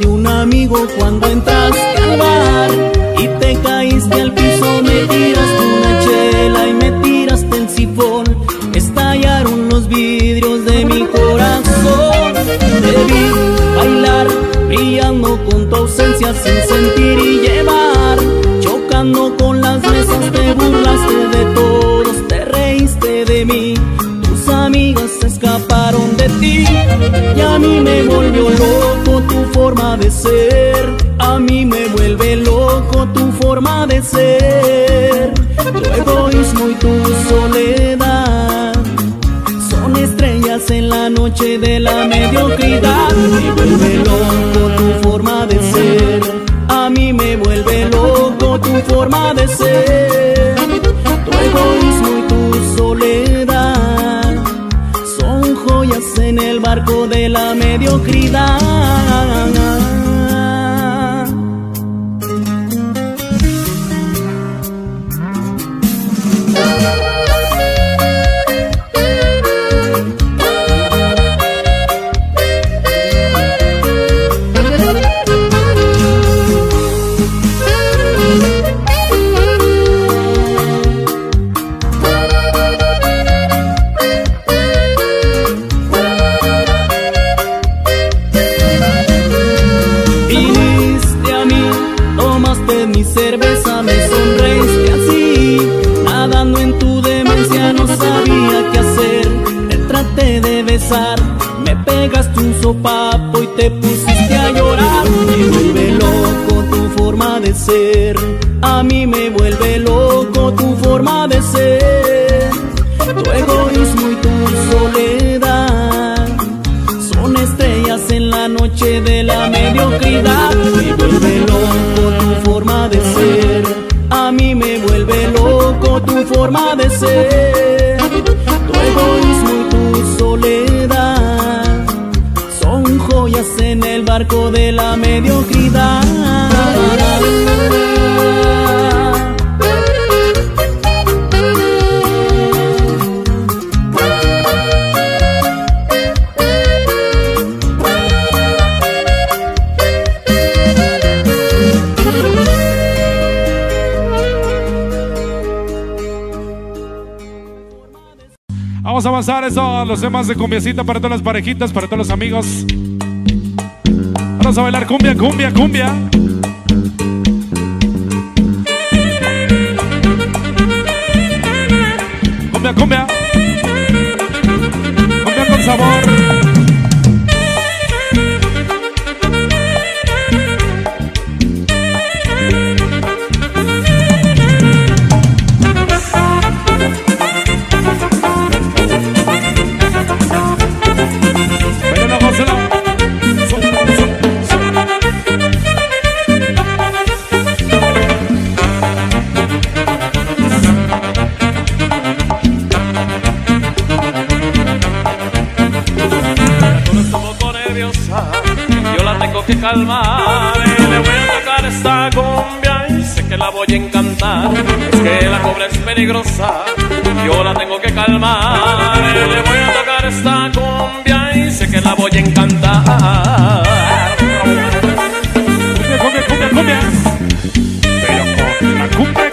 De un amigo cuando entraste al bar y te caíste al piso, me tiraste una chela y me tiraste el sifón. Estallaron los vidrios de mi corazón. Te vi bailar, brillando con tu ausencia sin sentir y llevar, chocando con las mesas, te burlaste de todos, te reíste de mí. Tus amigas se escaparon de ti y a mí me volvió loco tu forma de ser. A mí me vuelve loco tu forma de ser. Tu egoísmo y tu soledad son estrellas en la noche de la mediocridad. Me vuelve loco tu forma de ser. A mí me vuelve loco tu forma de ser. Tu egoísmo y tu soledad son joyas en el barco de la mediocridad. Mi cerveza, me sonreíste así, nadando en tu demencia, no sabía qué hacer. Te traté de besar, me pegaste un sopapo y te pusiste a llorar. Me vuelve loco tu forma de ser. A mí me vuelve loco tu forma de ser. Tu egoísmo y tu soledad son estrellas en la noche de la mediocridad. Me vuelve loco tu forma de ser. A mí me vuelve loco tu forma de ser. Tu egoísmo y tu soledad son joyas en el barco de la mediocridad. Vamos a avanzar eso, los temas de cumbiacita para todas las parejitas, para todos los amigos. Vamos a bailar cumbia, cumbia, cumbia. Cumbia, cumbia. Cumbia con sabor. Que calmar, le voy a tocar esta cumbia y sé que la voy a encantar. Es que la cobra es peligrosa, yo la tengo que calmar. Le voy a tocar esta cumbia y sé que la voy a encantar. Cumbia, cumbia, cumbia, cumbia. Pero con la cumbia, cumbia.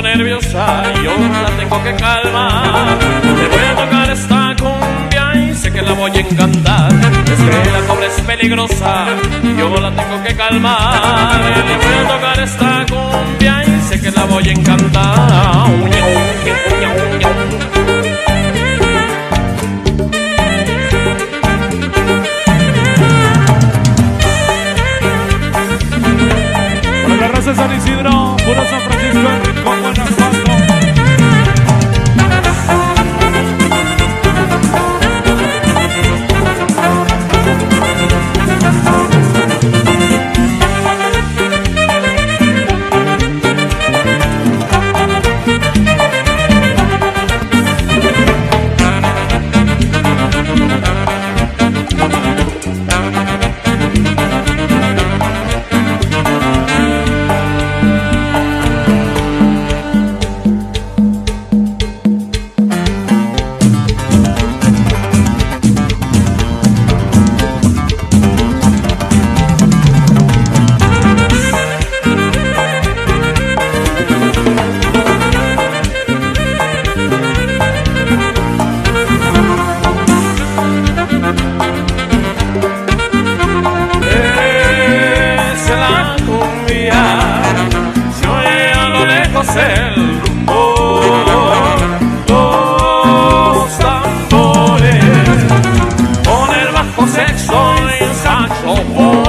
Nerviosa, yo la tengo que calmar. Le voy a tocar esta cumbia y sé que la voy a encantar. Es que la cobra es peligrosa. peligrosa, yo la tengo que calmar. Le voy a tocar esta cumbia y sé que la voy a encantar. Por la raza de San Isidro, puro San Francisco, el Rincón, Guanajuato. El rumbo, los tambores, con el bajo sexo y el saxofón.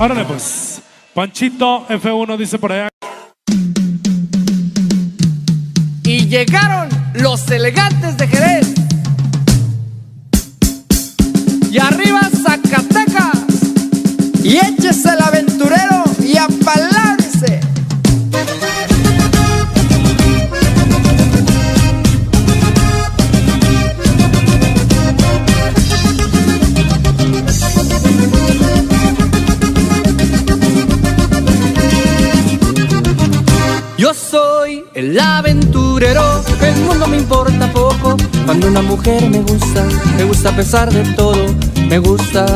Árale pues, Panchito F1 dice por allá. Y llegaron los elegantes de Jerez. Y arriba Zacatecas. Y échese el aventurero y apalábrese. el aventurero. El mundo me importa poco cuando una mujer me gusta a pesar de todo, me gusta.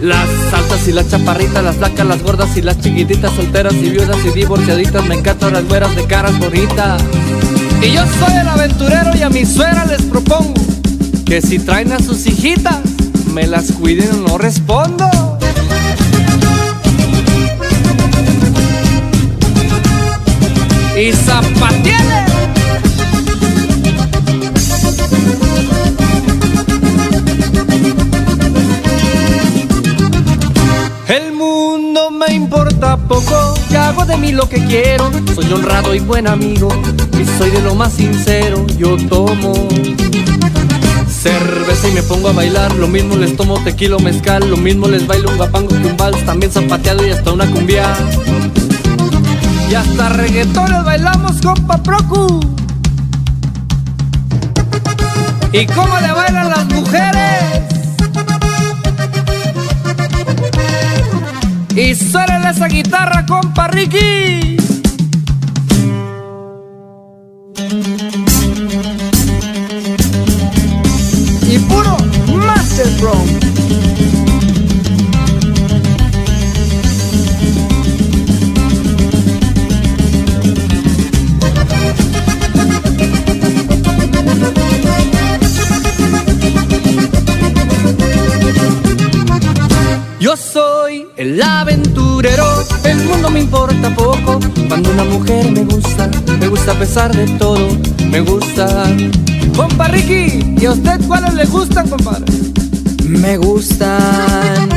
Las altas y las chaparritas, las flacas, las gordas y las chiquititas, solteras y viudas y divorciaditas, me encantan las güeras de caras bonitas. Y yo soy el aventurero y a mi suegra les propongo que si traen a sus hijitas, me las cuiden o no respondo. Y zapatiele. El mundo me importa poco, que hago de mí lo que quiero. Soy honrado y buen amigo, y soy de lo más sincero. Yo tomo cerveza y me pongo a bailar, lo mismo les tomo tequila o mezcal, lo mismo les bailo un guapango que un vals, también zapateado y hasta una cumbia. Y hasta reggaetón les bailamos, compa Procu. ¿Y cómo le bailan las mujeres? Y suélele esa guitarra, compa Ricky. Y puro Master Bro. Yo soy el aventurero, el mundo me importa poco cuando una mujer me gusta a pesar de todo, me gusta. Compa Ricky, ¿y a usted cuáles le gustan, compadre? Me gustan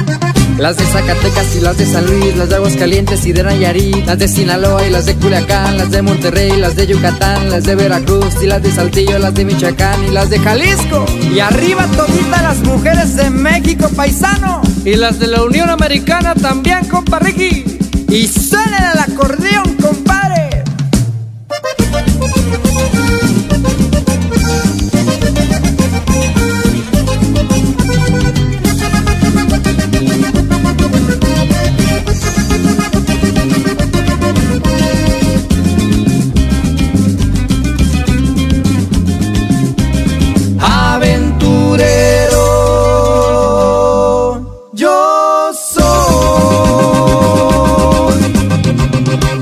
las de Zacatecas y las de San Luis, las de Aguascalientes y de Nayarit, las de Sinaloa y las de Culiacán, las de Monterrey, las de Yucatán, las de Veracruz y las de Saltillo, las de Michoacán y las de Jalisco. Y arriba toditas las mujeres de México, paisano. Y las de la Unión Americana también, compa Ricky. Y suenen al acordeón, compadre.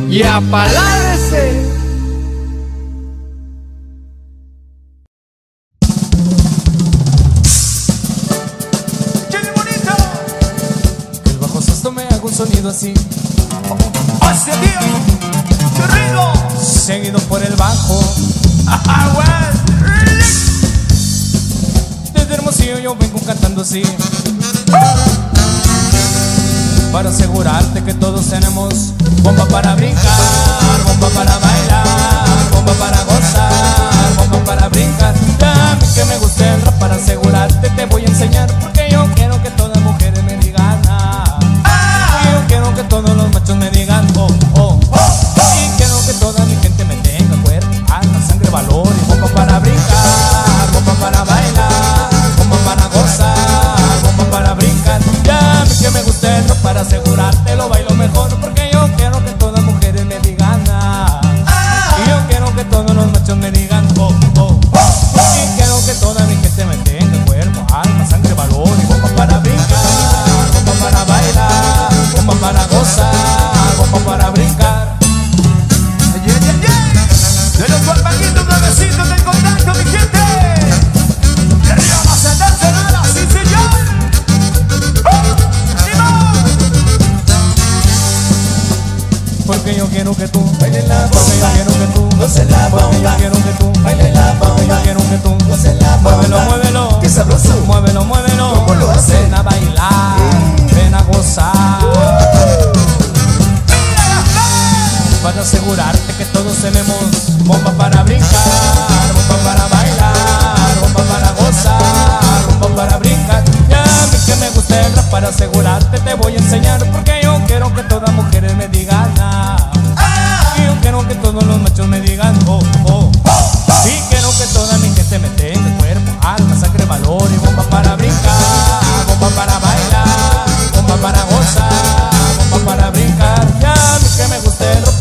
Y apalárese. ¡Qué bonito! El bajo sexto me haga un sonido así. ¡Hostia, tío! ¡Qué rico! Seguido por el bajo. Desde Hermosillo yo vengo cantando así. Para asegurarte que todos tenemos bomba para brincar, bomba para bailar, bomba para gozar, bomba para brincar. A mí que me gusta el rap, para asegurarte te voy a enseñar, porque yo quiero que todas las mujeres me digan ah, y yo quiero que todos los machos me digan oh, oh, oh, oh. Y quiero que toda mi gente me tenga cuerpo, alma, sangre, valor y bomba para brincar, bomba para bailar, bomba para gozar, bomba para brincar. A mí que me gusta el rap, para asegurarte lo bailo mejor, porque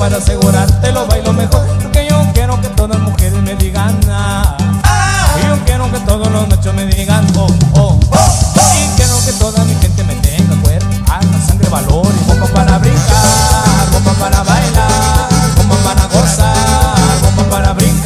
para asegurarte lo bailo mejor, porque yo quiero que todas las mujeres me digan ah, y yo quiero que todos los machos me digan oh, oh, oh, oh, y quiero que toda mi gente me tenga cuerpo, alma, sangre, valor y boca para brincar, boca para bailar, boca para gozar, boca para brincar.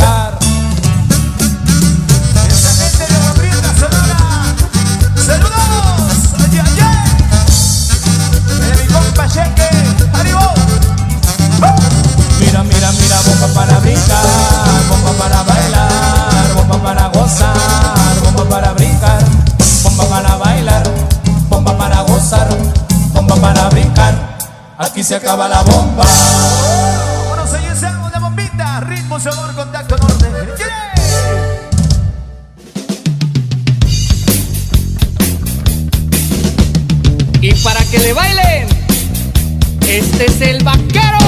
Para brincar, bomba para bailar, bomba para gozar, bomba para brincar, bomba para bailar, bomba para gozar, bomba para brincar. Aquí se acaba la bomba. Bueno, soy el Sango de Bombita, ritmo, sabor, contacto norte. Y para que le bailen, este es el vaquero.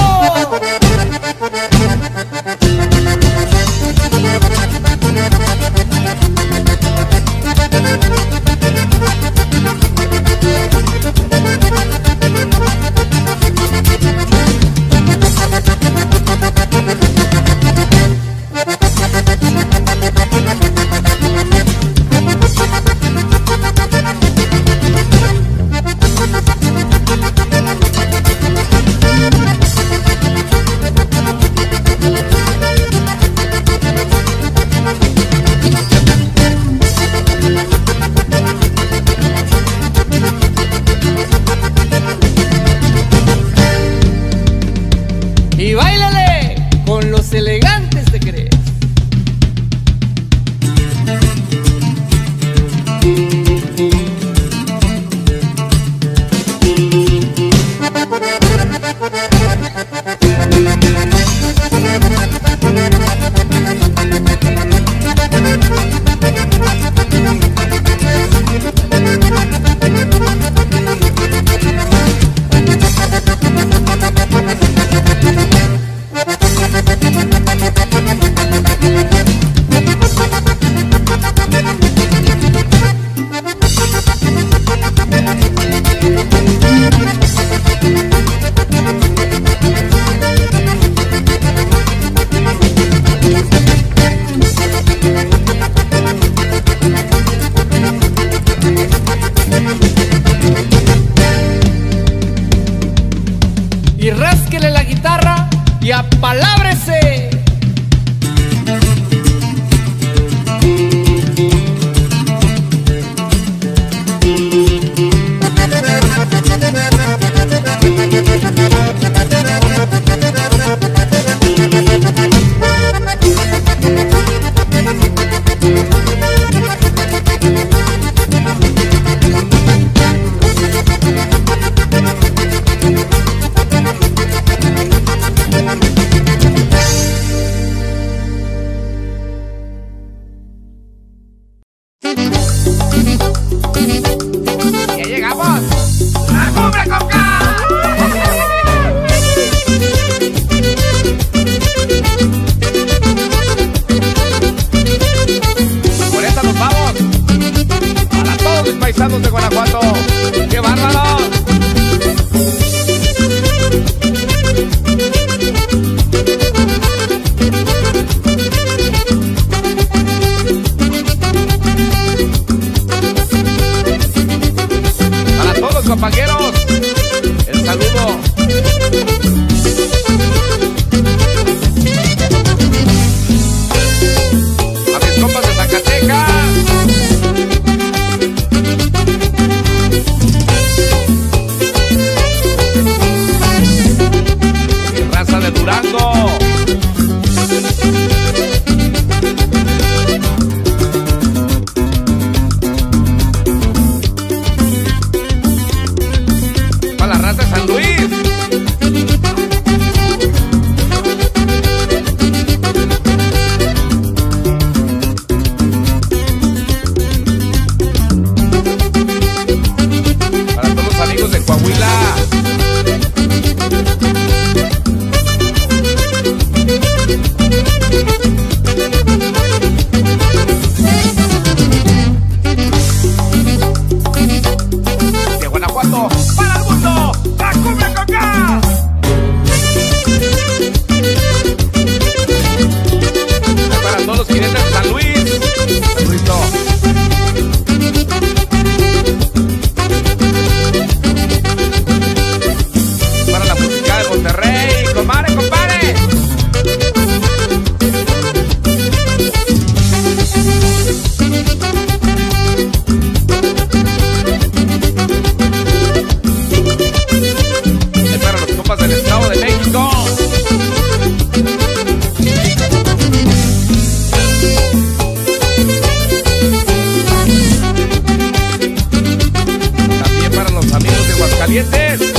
Aguascalientes.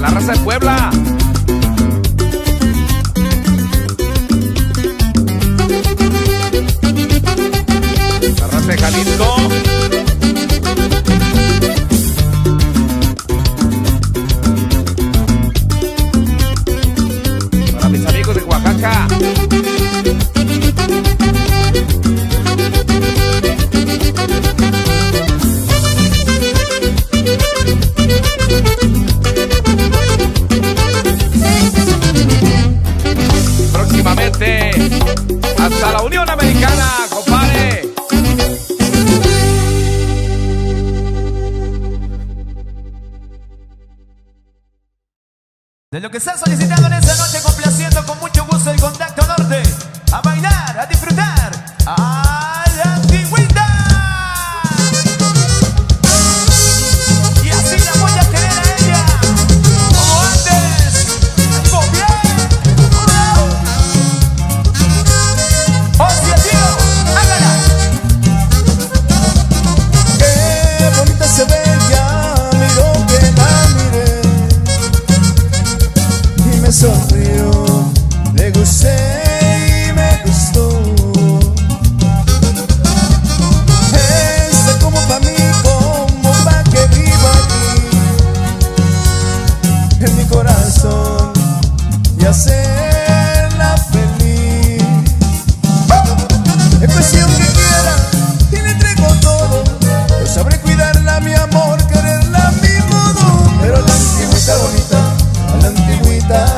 La raza de Puebla. La raza de Jalisco. Para mis amigos de Oaxaca. Hasta la Unión Americana, compadre. De lo que están solicitando en esta noche, complaciendo con mucho gusto el Contacto Norte. A bailar, a disfrutar, a la antigüita. Y así la voy a querer a ella, como antes, copiar. Sonrió, le gusté y me gustó. Está como pa' mí, como pa' que viva aquí en mi corazón y hacerla feliz. Es cuestión que quiera y le entrego todo. Yo sabré cuidarla, mi amor, quererla a mi modo. Pero la antigüita bonita, la antigüita.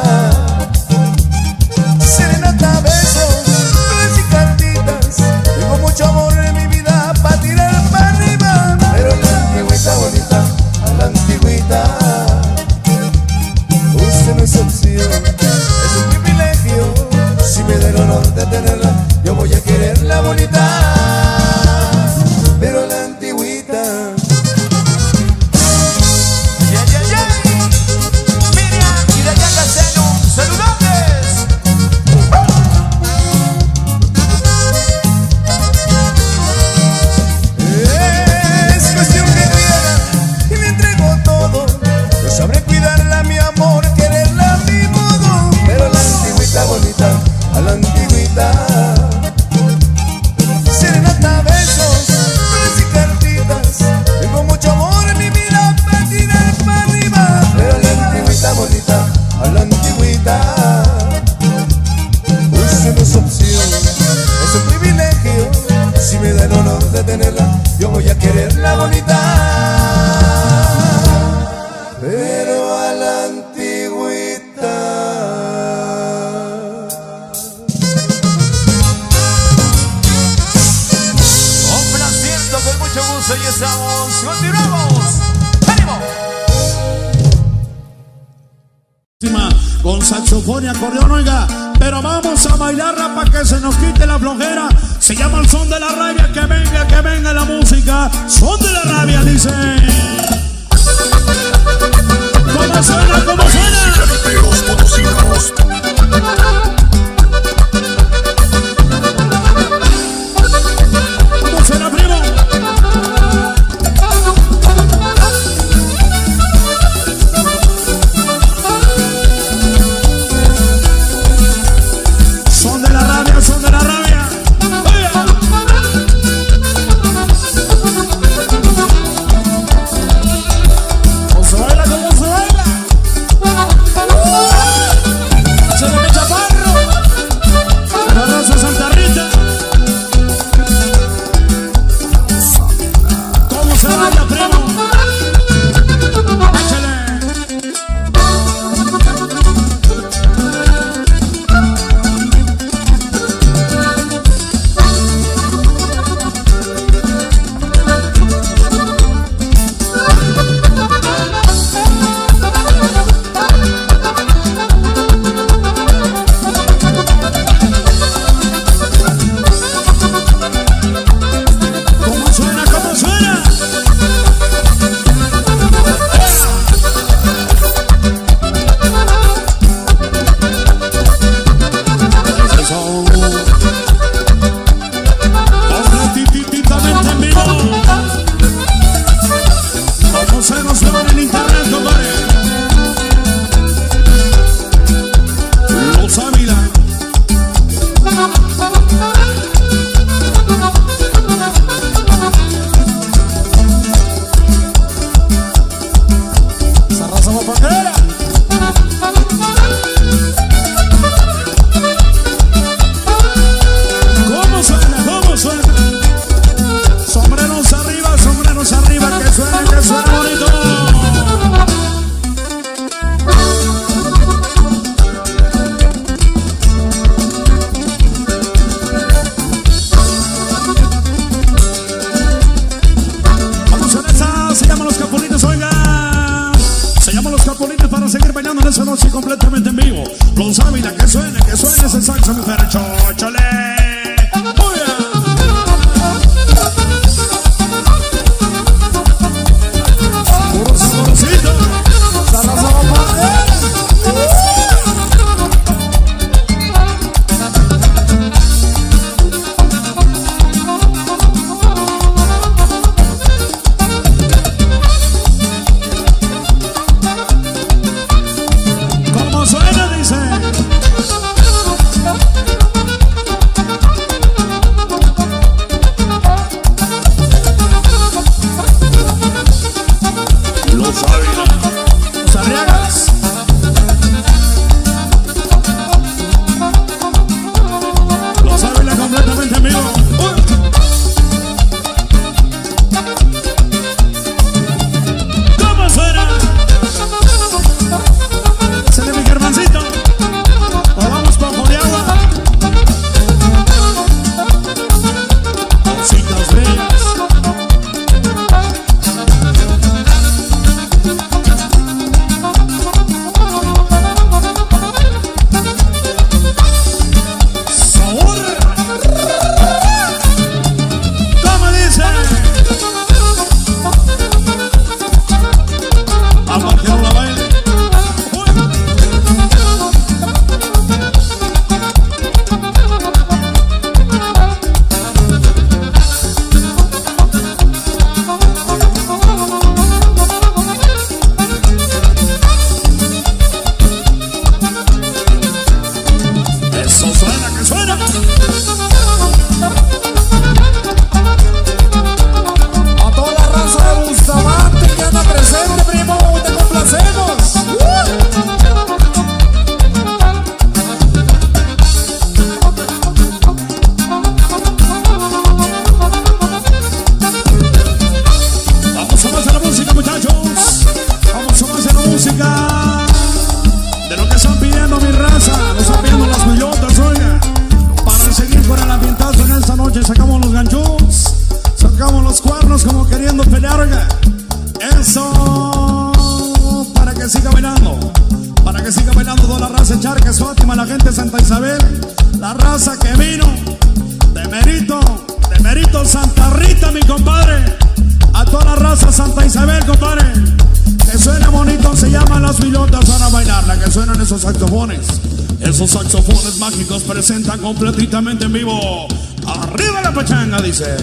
Presentan completamente en vivo. Arriba la pachanga, dice.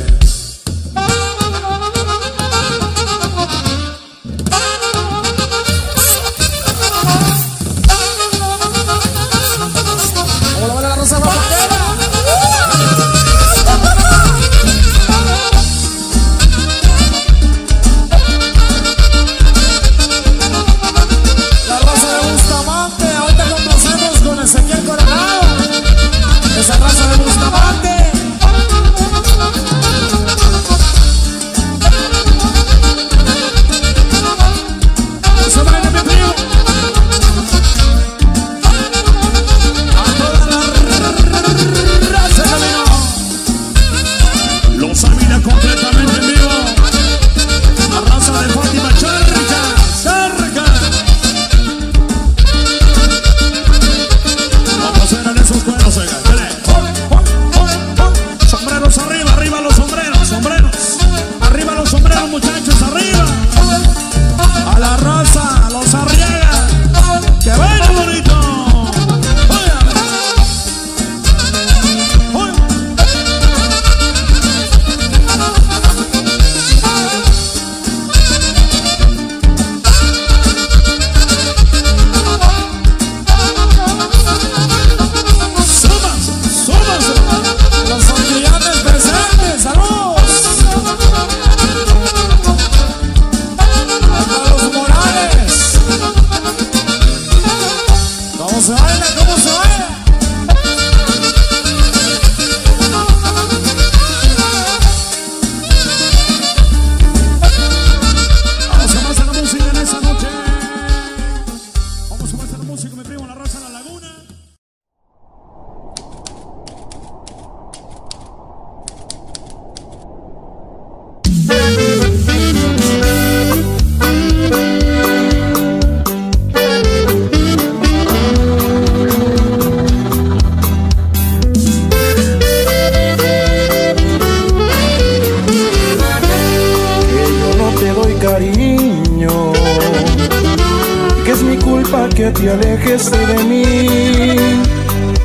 te alejes de mí,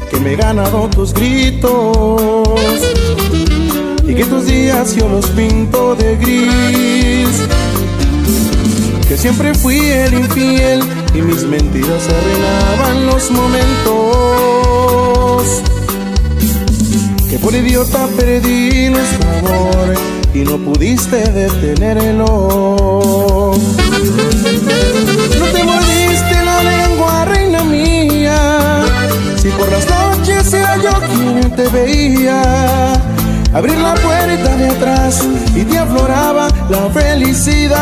que me he ganado tus gritos y que tus días yo los pinto de gris, que siempre fui el infiel y mis mentiras arruinaban los momentos, que por idiota perdí nuestro amor y no pudiste detenerlo. No te mordiste la lengua, reina mía, si por las noches era yo quien te veía abrir la puerta de atrás y te afloraba la felicidad.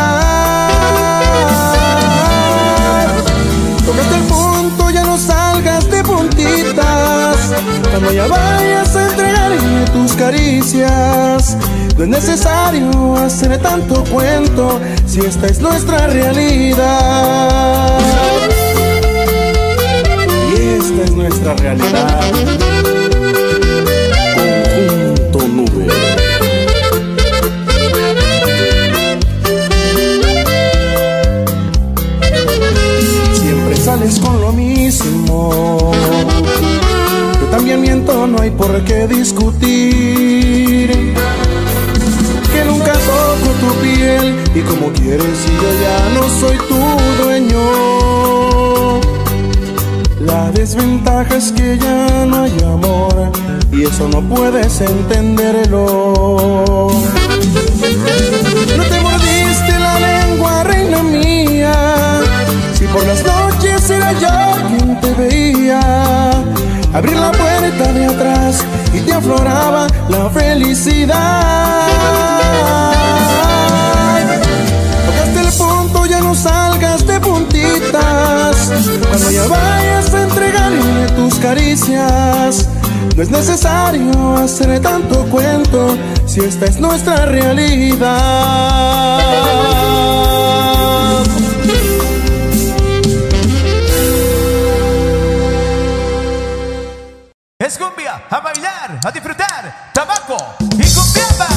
Tócate el punto, ya no salgas de puntitas, cuando ya vayas a entregarme tus caricias. No es necesario hacer tanto cuento si esta es nuestra realidad. Y esta es nuestra realidad. Conjunto Nube. Siempre sales con lo mismo, yo también miento, no hay por qué discutir. Que nunca toco tu piel y como quieres y yo ya no soy tu dueño. La desventaja es que ya no hay amor y eso no puedes entenderlo. No te mordiste la lengua, reina mía, si por las noches era yo quien te veía abrir la puerta de atrás y te afloraba la felicidad. Tocaste el punto, ya no salgas de puntitas, cuando ya vayas a entregarme tus caricias. No es necesario hacer tanto cuento si esta es nuestra realidad. Es cumbia, a bailar, a disfrutar, tabaco y cumbiamba.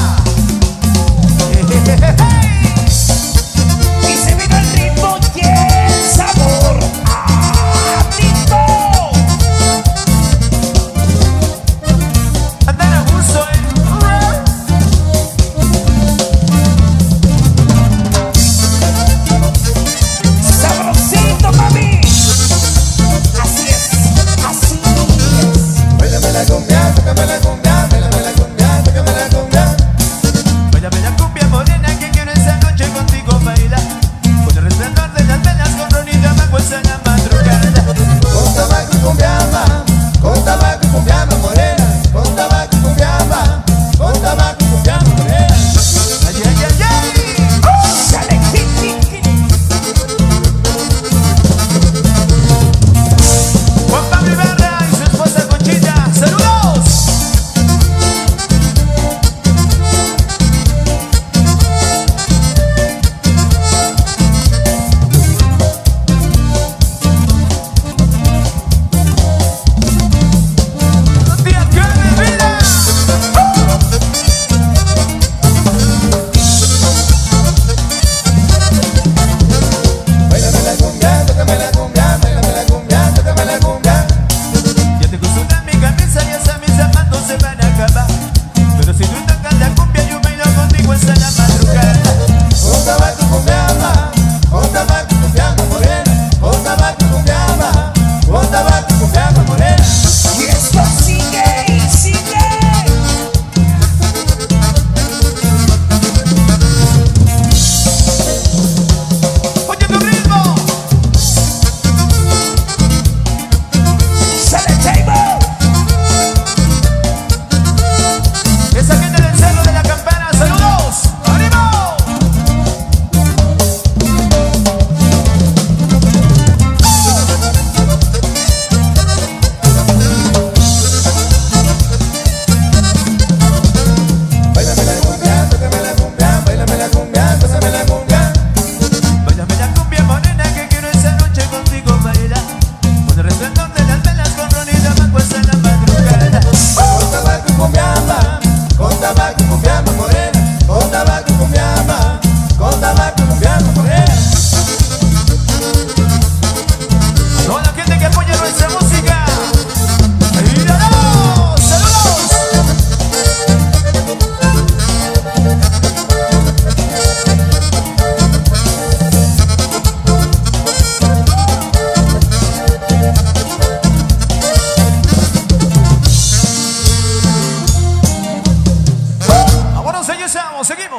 Y se vive el ritmo y el sabor adicto. Andar a gusto, sabrosito, mami. Así es, así es. Báilame la cumbia, tócame la cumbia.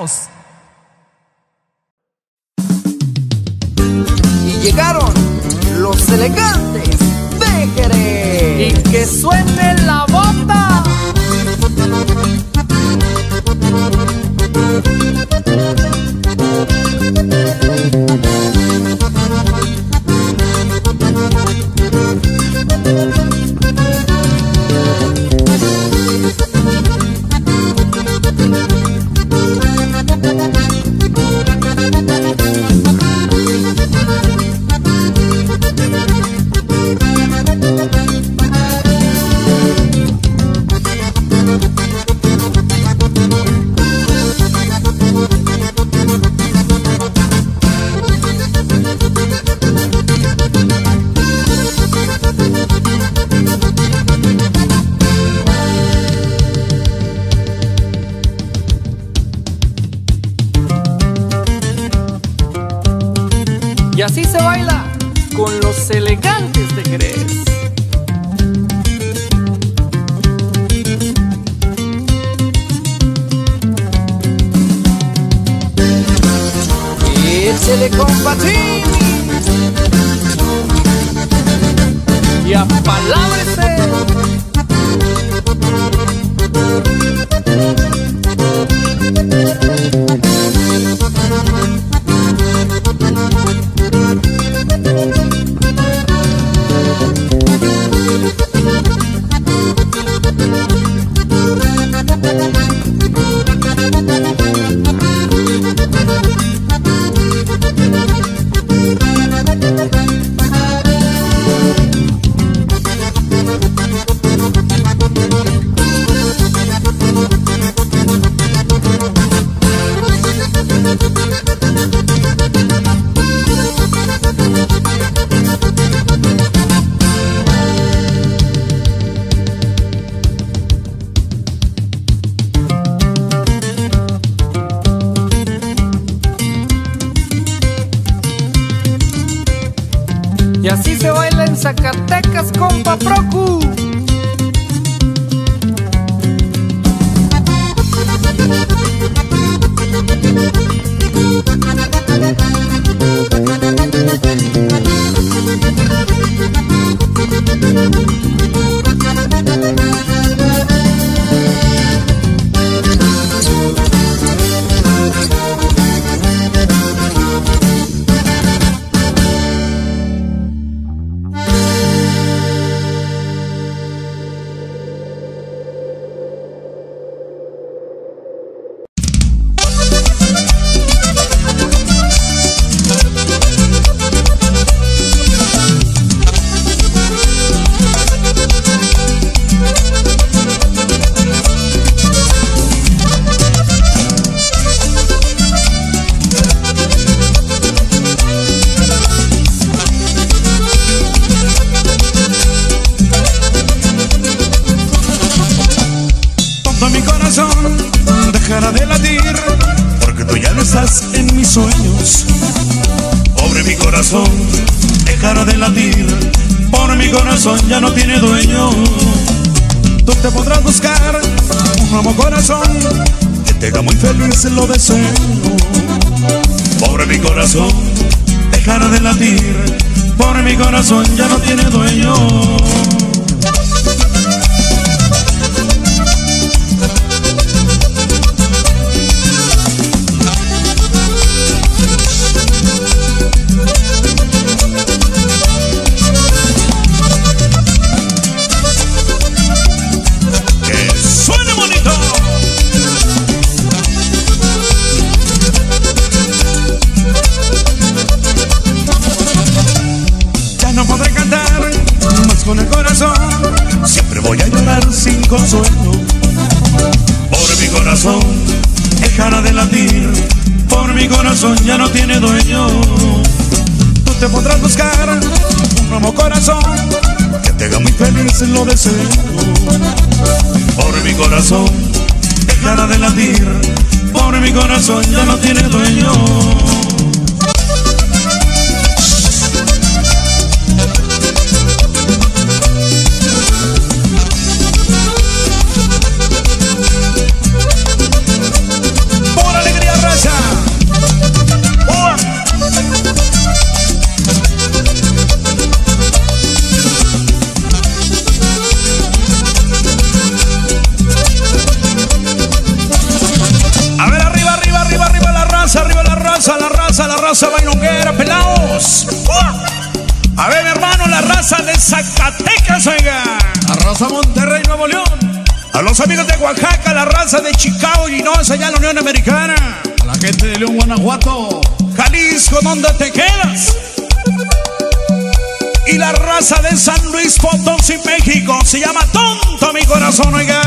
Veamos. Y llegaron los elegantes de Jerez. Y que suene la bota. Y así se baila con los elegantes de Jerez. Échele, compa Jimmy, y apalábrese. Y así se baila en Zacatecas, compa Procu. Dejará de latir porque tú ya no estás en mis sueños. Pobre mi corazón, dejará de latir porque mi corazón ya no tiene dueño. Tú te podrás buscar un nuevo corazón que te haga muy feliz, lo deseo. Pobre mi corazón, dejará de latir porque mi corazón ya no tiene dueño. Con el corazón siempre voy a llorar sin consuelo. Por mi corazón dejará de latir, por mi corazón ya no tiene dueño. Tú te podrás buscar un nuevo corazón que te haga muy feliz, lo deseo. Por mi corazón dejará de latir, por mi corazón ya no tiene dueño. raza de Zacatecas, oiga. La raza Monterrey, Nuevo León. A los amigos de Oaxaca, la raza de Chicago, Illinois, allá en la Unión Americana. A la gente de León, Guanajuato. Jalisco, donde te quedas. Y la raza de San Luis Potosí, México. Se llama Tonto Mi Corazón, oiga.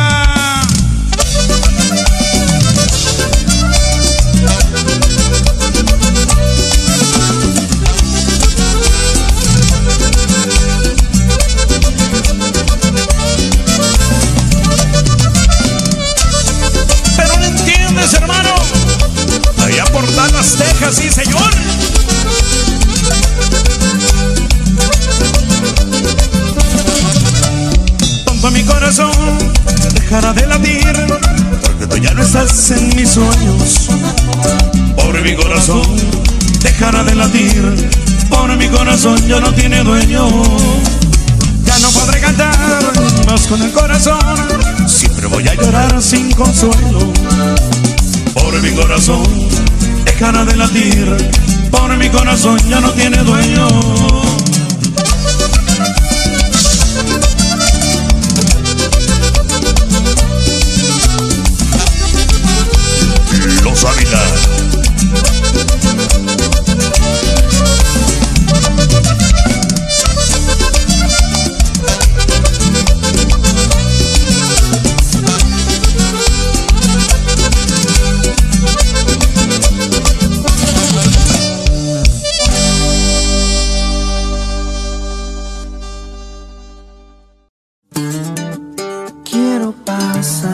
Texas, sí señor. Tonto mi corazón dejará de latir, porque tú ya no estás en mis sueños. Pobre mi corazón dejará de latir, pobre mi corazón ya no tiene dueño. Ya no podré cantar más con el corazón, siempre voy a llorar sin consuelo. Pobre mi corazón dejará de latir, pobre mi corazón ya no tiene dueño. Los Ávila. Pasar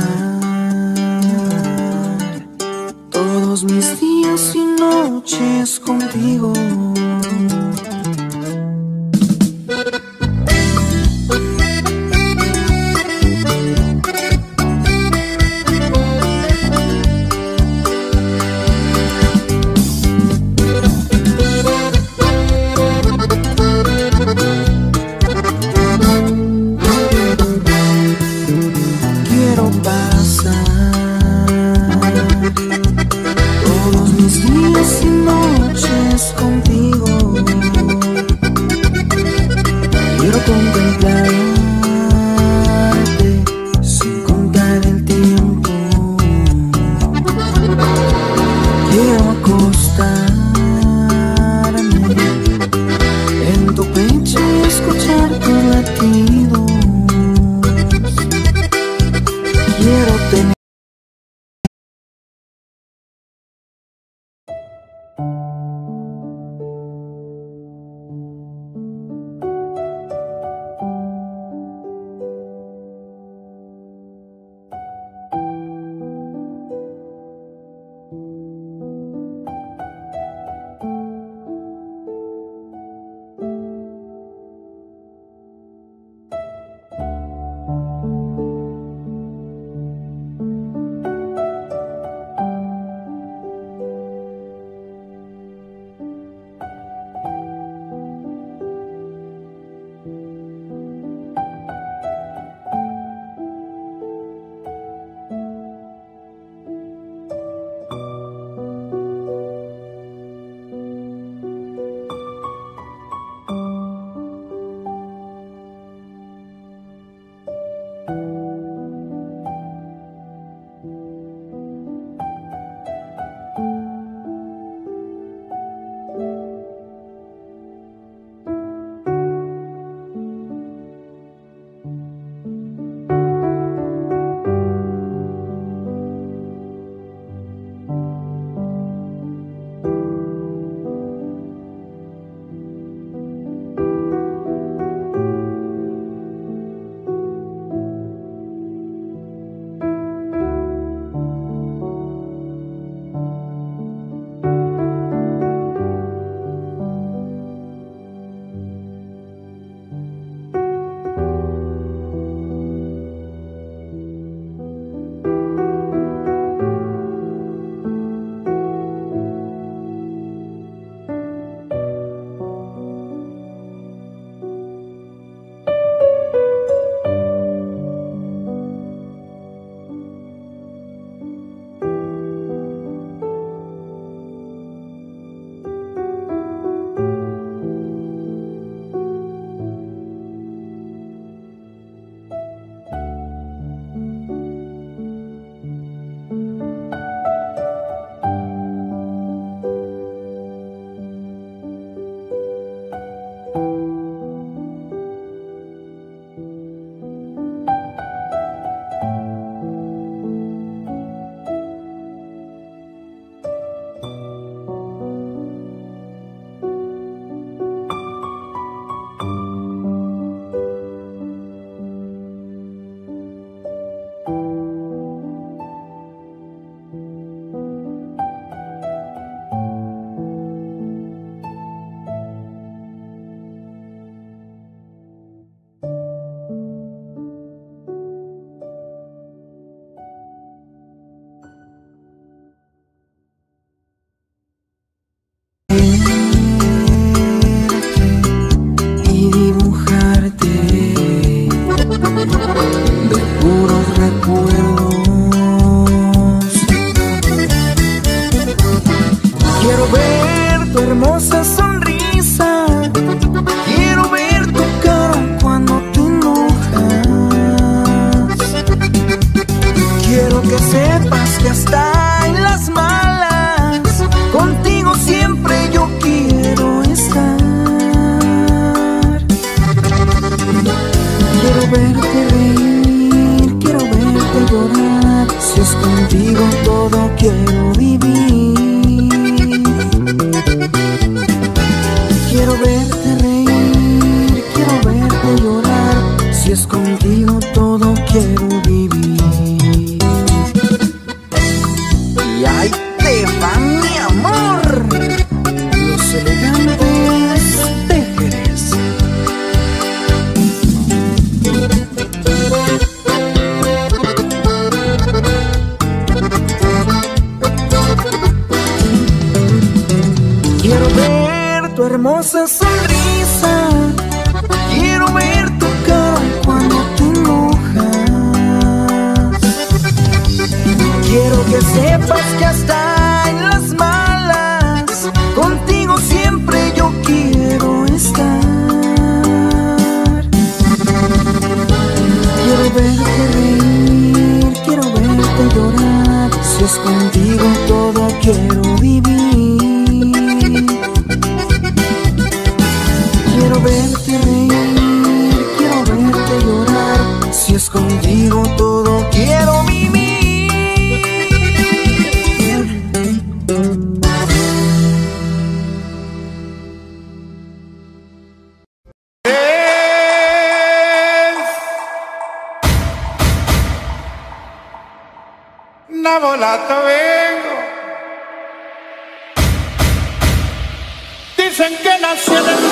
todos mis días y noches contigo. sepas que hasta en las malas contigo siempre yo quiero estar. Quiero verte reír, quiero verte llorar, si es contigo todo quiero vivir. Quiero verte reír, quiero verte llorar, si es contigo todo quiero vivir. Hermosa sonrisa, quiero ver tu cara cuando te enojas. Quiero que sepas que hasta en las malas contigo siempre yo quiero estar. Quiero verte reír, quiero verte llorar, si es contigo todo quiero vivir. Quiero verte reír, quiero verte llorar, si es contigo todo quiero vivir. Una volata vengo. Dicen que nací en el nombre.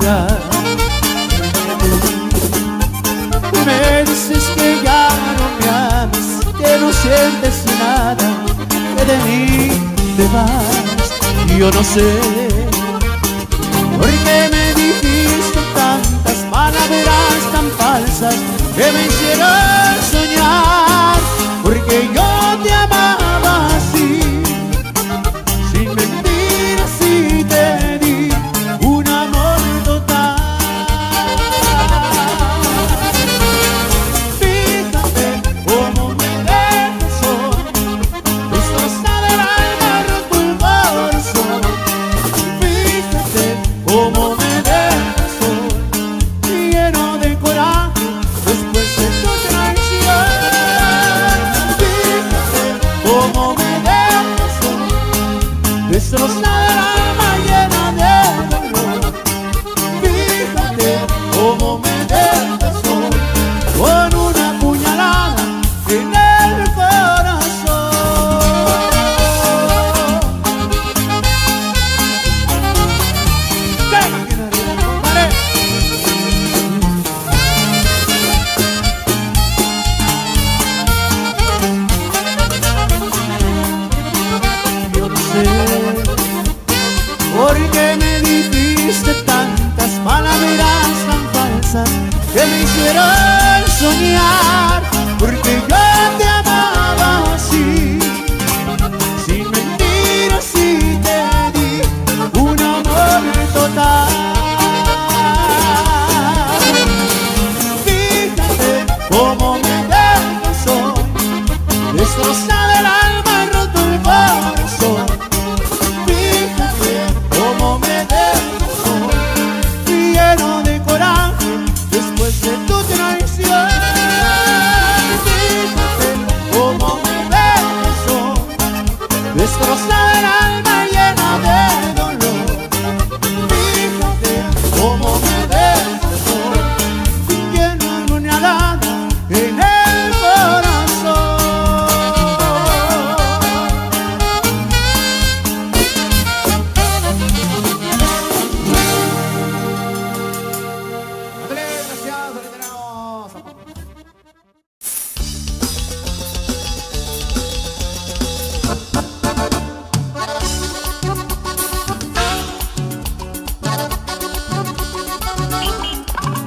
llorar. Me dices que ya no me amas, que no sientes nada, que de mí te vas. Yo no sé por qué me dijiste tantas palabras tan falsas que me hicieron soñar, porque yo te amaba así, sin mentir, así te di un amor total. Fíjate cómo me destrozó, destrozada el alma, roto el corazón. Fíjate cómo me destrozó, lleno de coraje después de tu traición. Fíjate cómo me destrozó, destrozada el alma, llena de dolor. Fíjate cómo me destrozó con una puñalada en el corazón. Venga, que te río, compadre. Yo no sé por qué me dijiste tantas palabras tan falsas que me hicieron soñar, porque yo te amaba así, sin mentir, así te di un amor total. Fíjate cómo me destrozó, destrozada el alma, roto el corazón. Fíjate cómo me destrozó, lleno de coraje después de tu traición. Fíjate cómo me destrozó, destrozada el alma, llena de dolor. Fíjate cómo me destrozó, lleno de una lana en el corazón. Gracias, terminamos.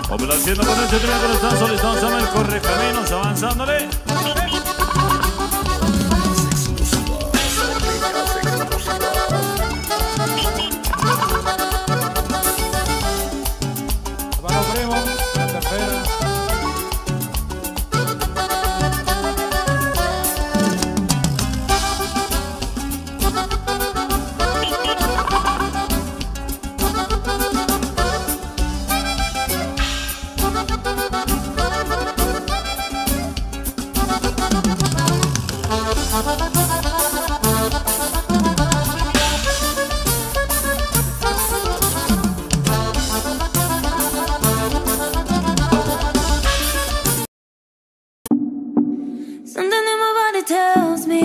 Complaciendo con este triángulo están solicitando el correcaminos, avanzándole. Para primo, la tercera. Something in my body tells me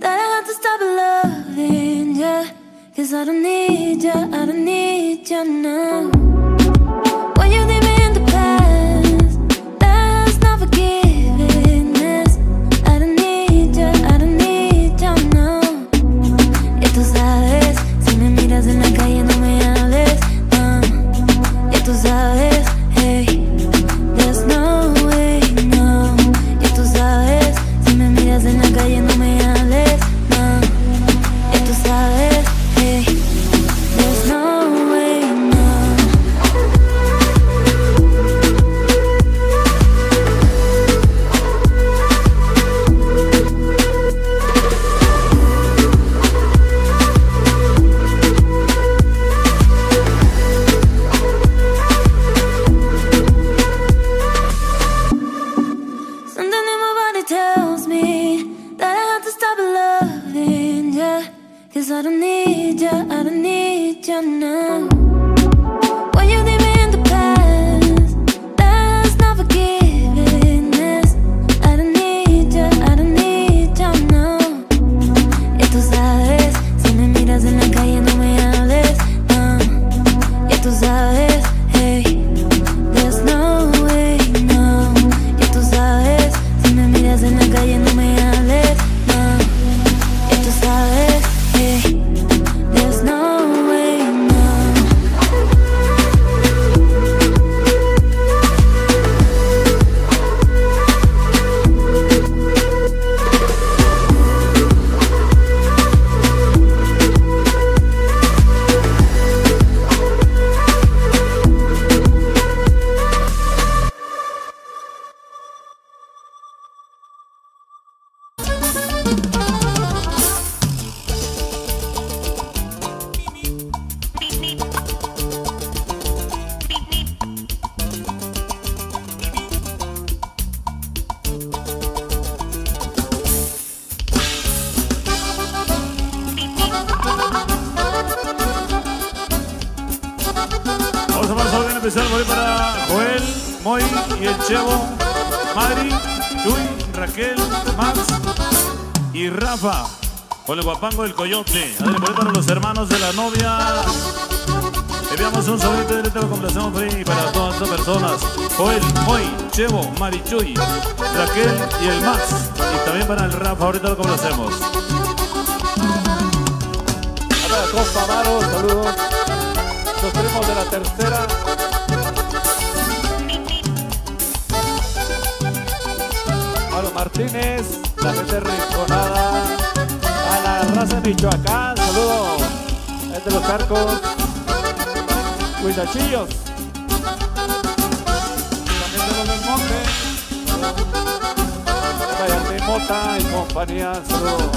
that I have to stop loving ya, cause I don't need ya, I don't need ya now. What you did me in the past, that's not forgiveness. I don't need ya, I don't need ya now. Ya tú sabes, si me miras en la calle no me hables, no. Ya tú sabes, hey, there's no way, no. Ya tú sabes, en la calle no me hables, no. Ya tú sabes, hey, there's no way, no. Something in my body tells me cause I don't need ya, I don't need ya now. What you did me in the past, that's not forgiveness. I don't need ya, I don't need ya now. Ya tú sabes, si me miras en la calle no me hables, no. Ya tú sabes. especial por ahí para Joel, Moy y el Chevo, Mari, Chuy, Raquel, Max y Rafa. Con el guapango del coyote. A ver, por ahí para los hermanos de la novia. Enviamos un sobrito directo con complacencia free para todas estas personas. Joel, Moy, Chevo, Mari, Chuy, Raquel y el Max. Y también para el Rafa, ahorita lo complacemos. Hola, compa Amaro, saludos. Los primos de la tercera. Pablo Martínez, la gente Rinconada. A la raza de Michoacán, saludos. Es de los Carcos. Cuidachillos. También de los Montes. Vallarta y Mota y compañía, saludos.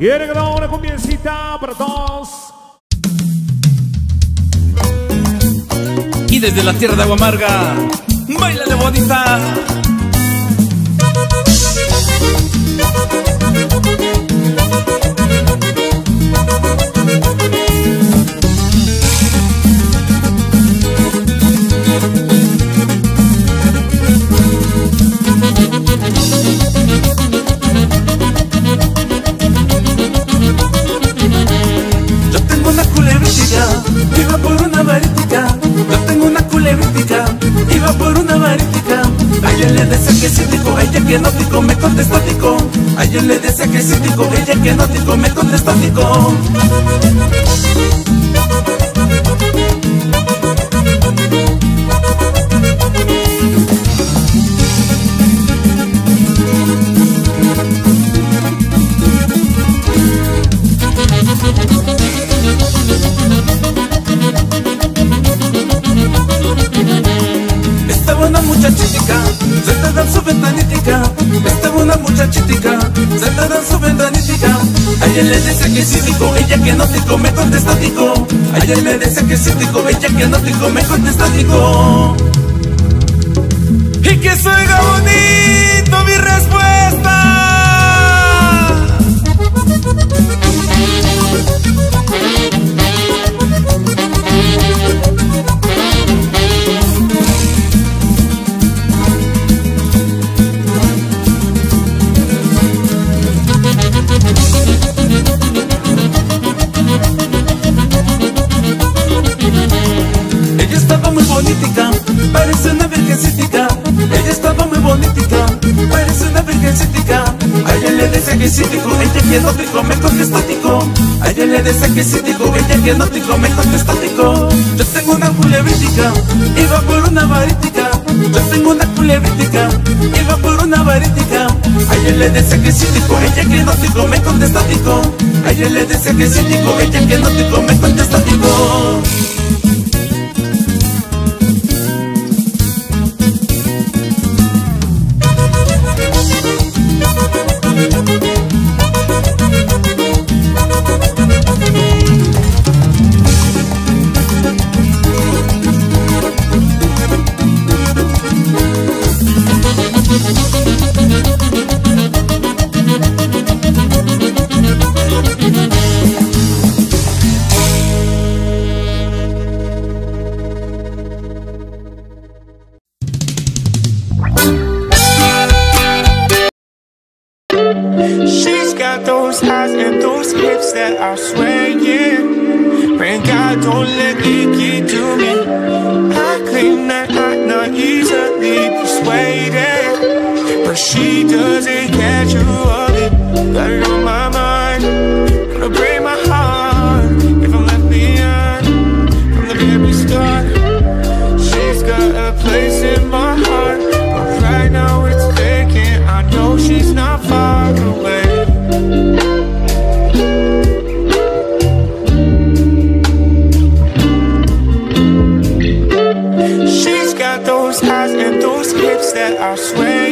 Y viene que da una cumbiencita para todos. Y desde la tierra de Aguamarga, bailale bonita. Iba por una varítica, yo tengo una culebrítica. Iba por una varítica. A ella le decía que sí, dijo, ella que no, dijo, me contestó, dijo. A ella le decía que sí, dijo, ella que no, dijo, me contestó, dijo. Sentada en su ventanítica, estaba una muchachitica, sentada en su ventanítica. Ayer le decía que sí, dijo, ella que no, dijo, me contestó, dijo. Ayer le decía que sí, dijo, ella que no, dijo, me contestó, dijo. Y que suena bonito mi respuesta. Parece una virgencítica, ella estaba muy bonita, parece una virgencítica. A ella le decía que sí, dijo, ella que no, dijo, me contestó, dijo. A ella le decía que sí, dijo, ella que no, dijo, me contestó, dijo. Yo tengo una culebrítica, iba por una varítica. Yo tengo una culebrítica, iba por una varítica. A ella le decía que sí, dijo, ella que no, dijo, me contestó, dijo. A ella le decía que sí, dijo, ella que no, dijo, me contestó, dijo.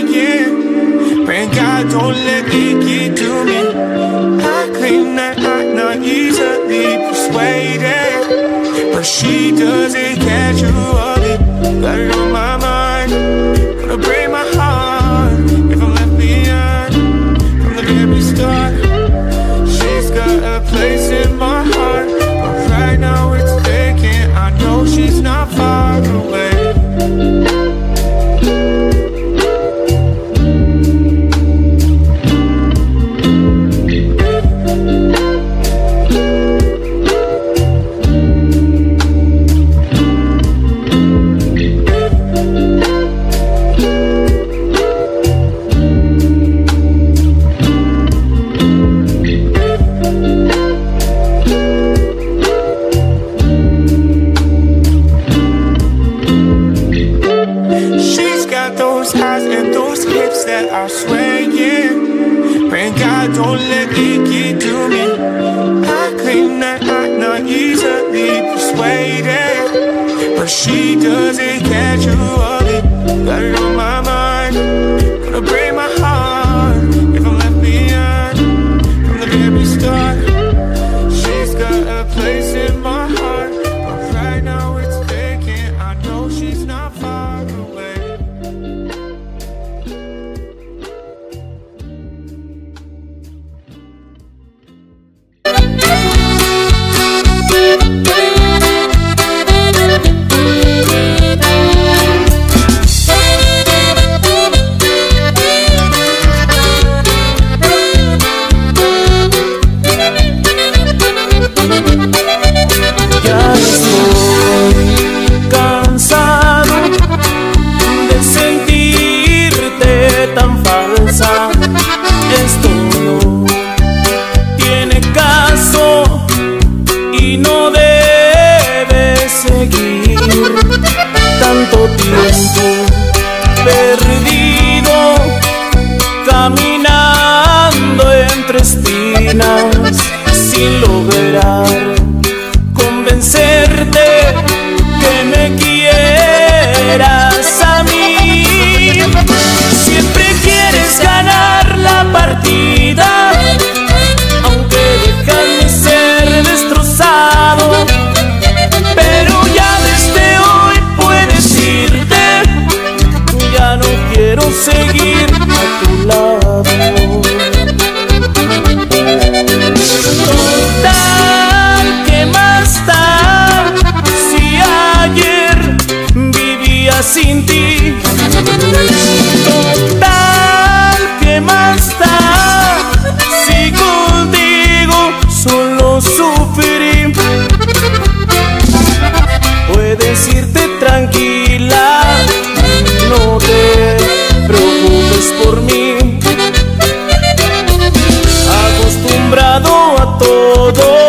If I'm left behind from the very start. tiempo perdido, caminando entre espinas, sin lograr convencerte que me quieras a mí. Siempre quieres ganar la partida, aunque dejas de ser destrozado. Pero ya desde hoy puedes irte, ya no quiero seguir a tu lado. Total, ¿qué más da? Si ayer vivía sin ti. Total, ¿qué más da? Si contigo solo sufrí. Puedes irte tranquila, no te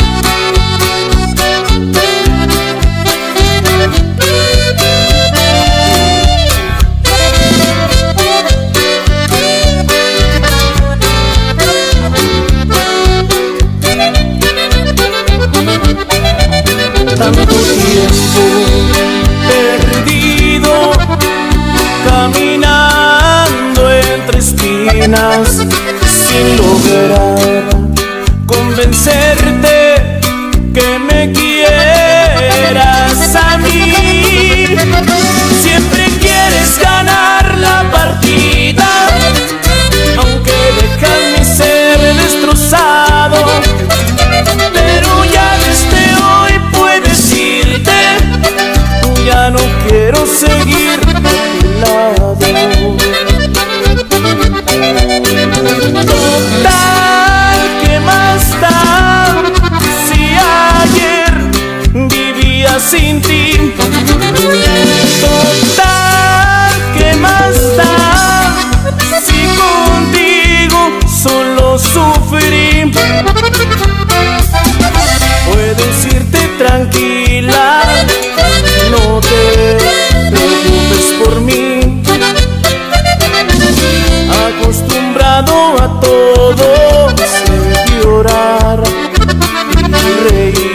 preocupes por mí. Acostumbrado a todos llorar y reír. Tanto tiempo perdido, caminando entre esquinas, sin lograr convencerte que me quieras a mí. Siempre quieres ganar la partida, aunque dejarme ser destrozado. Pero ya desde hoy puedes irte, ya no quiero seguir a tu lado. Total, ¿qué más da? Si ayer vivía sin ti. Total, ¿qué más da? Si contigo solo sufrí. Puedes irte tranquila, no te preocupes por mí. Acostumbrado a todos llorar y reír.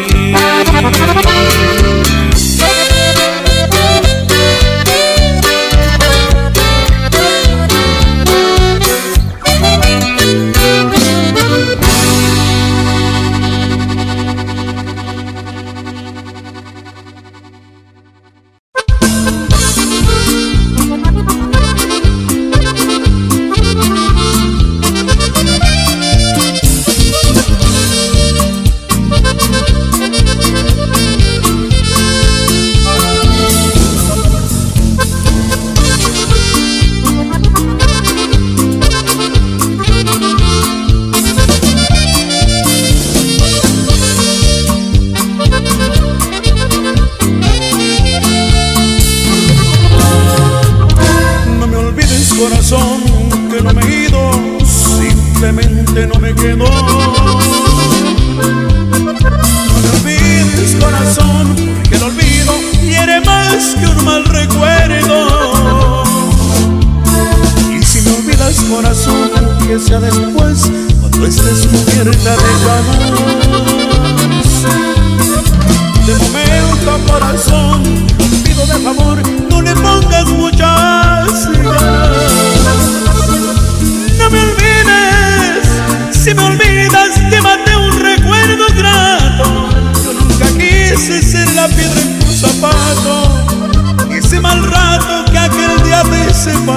Bye.